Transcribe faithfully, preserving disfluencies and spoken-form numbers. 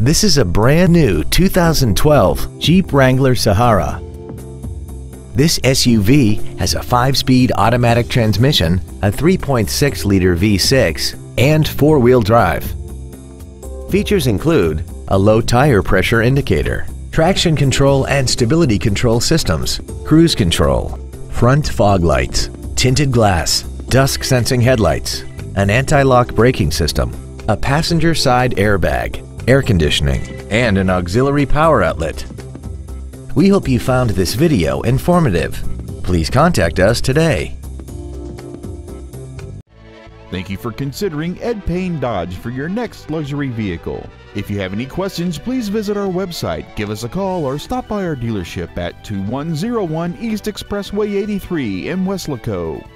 This is a brand new two thousand twelve Jeep Wrangler Sahara. This S U V has a five-speed automatic transmission, a three point six liter V six, and four-wheel drive. Features include a low tire pressure indicator, traction control and stability control systems, cruise control, front fog lights, tinted glass, dusk sensing headlights, an anti-lock braking system, a passenger side airbag, air conditioning, and an auxiliary power outlet. We hope you found this video informative. Please contact us today. Thank you for considering Ed Payne Dodge for your next luxury vehicle. If you have any questions, please visit our website, give us a call, or stop by our dealership at two one zero one East Expressway eighty-three in Weslaco.